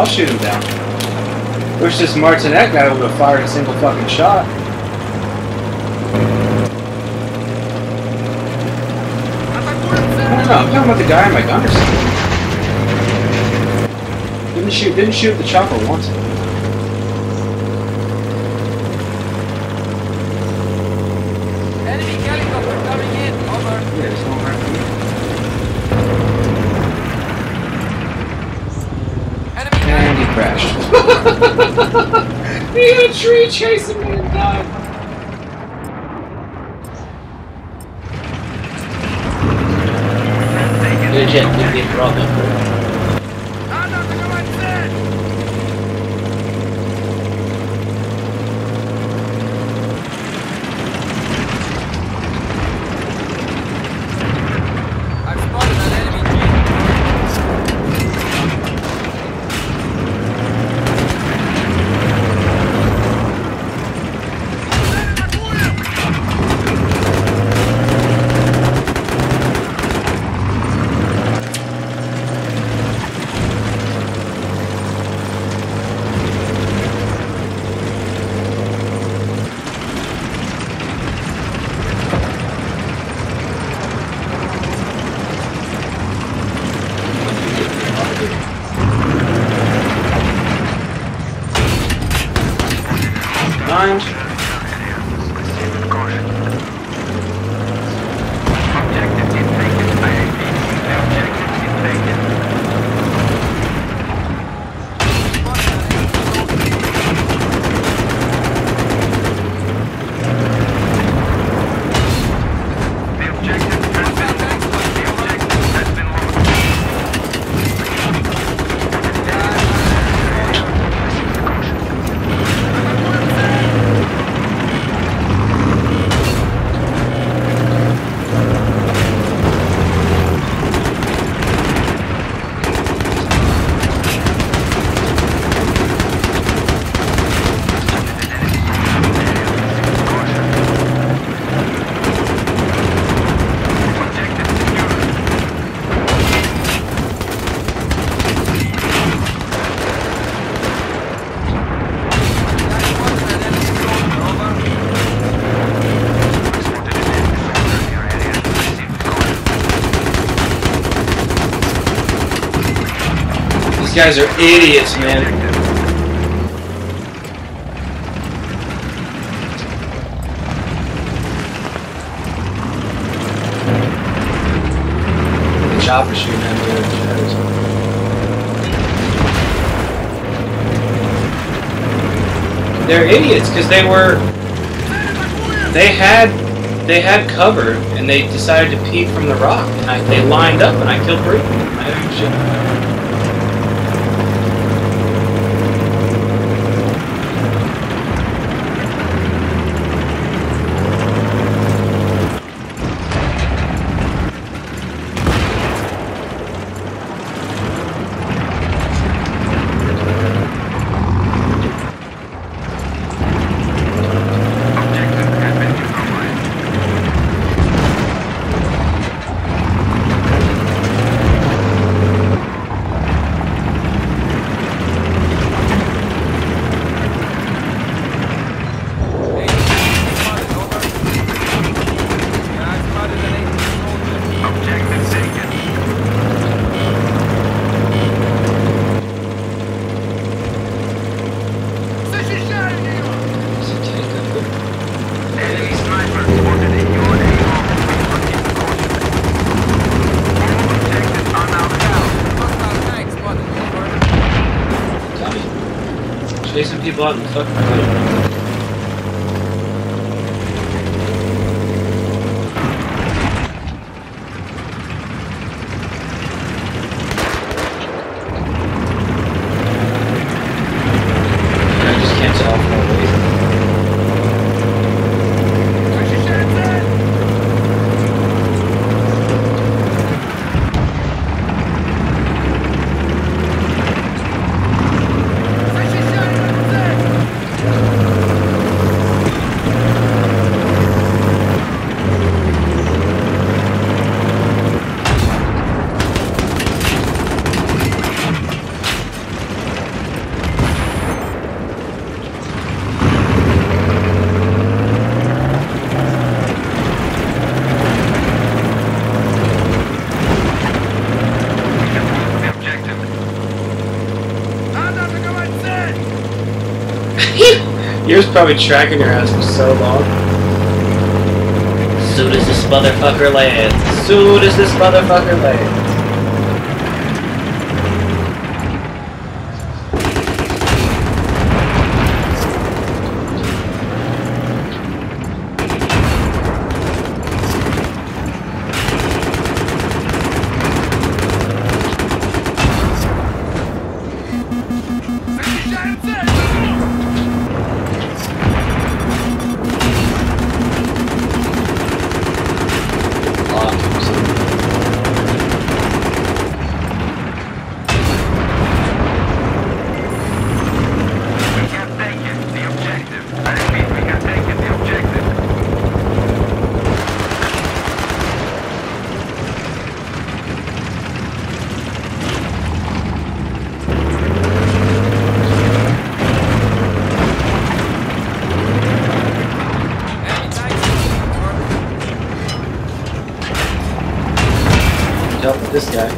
I'll shoot him down. Wish this Martinet guy would have fired a single fucking shot. I don't know, I'm talking about the guy in my gunner. Didn't shoot the chopper once. Enemy helicopter coming in, over. Yeah, there's no hurt. And he crashed. Even a tree chasing me and died. Legit, you'll be a problem. I've spotted an enemy These guys are idiots, man. The chopper shooting at me in the shadows. They're idiots because they had cover and they decided to peek from the rock, and they lined up and I killed three. Some people out in the fucking I just can't tell off my way. He was probably tracking your ass for so long. Soon as this motherfucker lands. Soon as this motherfucker lands. This guy.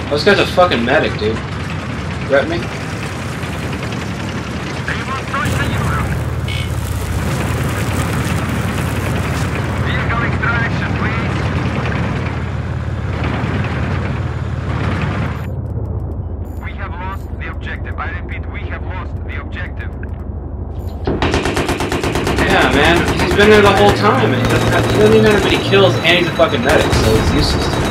Oh, this guy's a fucking medic, dude. Rep me? He's been there the whole time, and he doesn't even have many kills, and he's a fucking medic, so it's useless to him.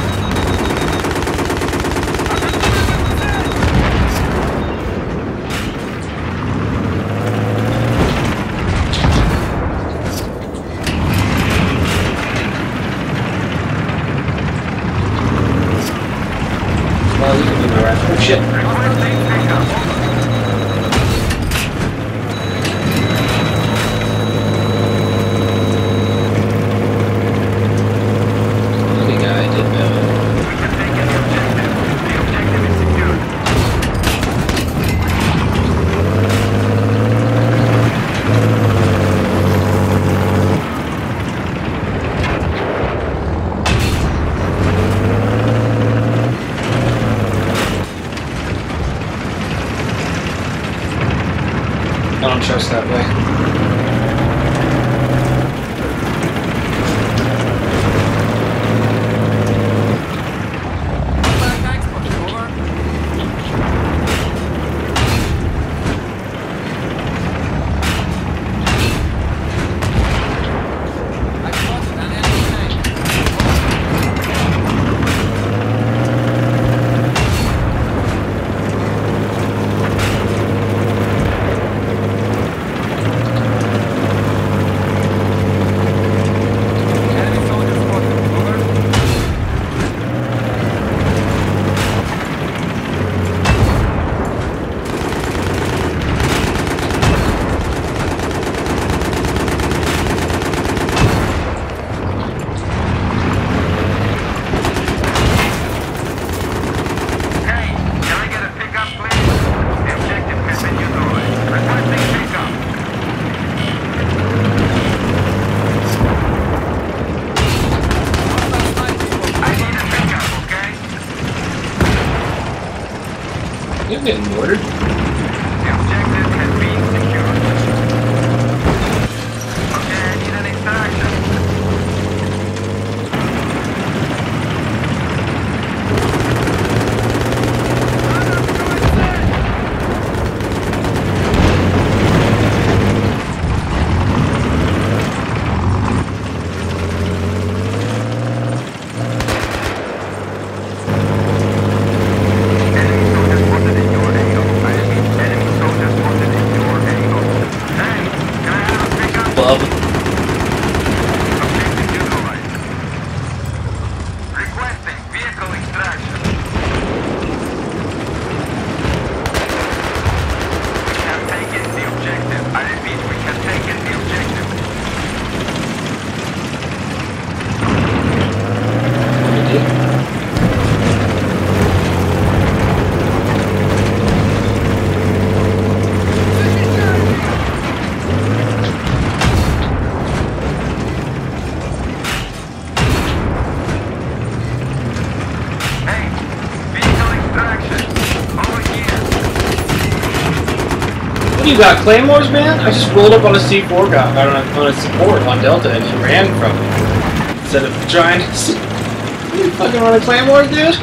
Well, you can be my rifle. Oh shit. I don't trust that way. you got claymores, man? I just rolled up on a C4 guy, on a support on Delta, and he ran from me. Instead of trying to see. You fucking run a claymore, dude?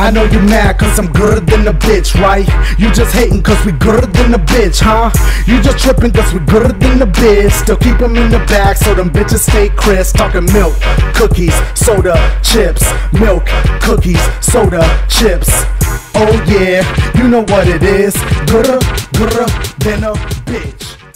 I know you mad cause I'm gooder than a bitch, right? You just hatin' cause we gooder than a bitch, huh? You just trippin' cause we gooder than a bitch. Still keep them in the back so them bitches stay crisp. Talkin' milk, cookies, soda, chips. Milk, cookies, soda, chips. Oh yeah, you know what it is. Gooder than a bitch.